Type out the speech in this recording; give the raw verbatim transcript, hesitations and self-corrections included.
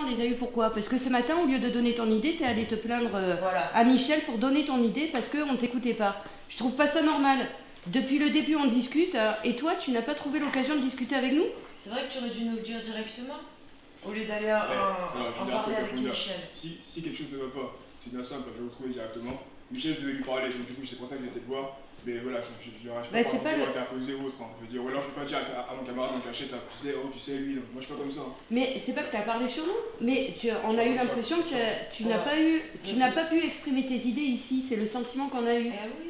on les a eu pourquoi? Parce que ce matin, au lieu de donner ton idée, t'es allé te plaindre euh, voilà. à Michel pour donner ton idée parce qu'on ne t'écoutait pas. Je trouve pas ça normal. Depuis le début, on discute euh, et toi, tu n'as pas trouvé l'occasion de discuter avec nous? C'est vrai que tu aurais dû nous le dire directement au lieu d'aller ouais, en, en parler avec Michel. Si, si quelque chose ne va pas, c'est bien simple, je vais vous trouver directement. Michel, je devais lui parler, donc du coup, c'est pour ça que j'étais te voir. Mais voilà, je ne bah, pas, pas, pas le... interposé ou autre. Hein. Je veux dire, ou alors je ne peux pas dire à, à mon camarade, donc achète, tu sais, oh, tu sais, lui, moi je ne suis pas comme ça. Hein. Mais c'est pas que tu as parlé sur nous, mais tu, on a eu l'impression que tu n'as pas, eu, tu n'as pas pu exprimer tes idées ici, c'est le sentiment qu'on a eu. Eh oui.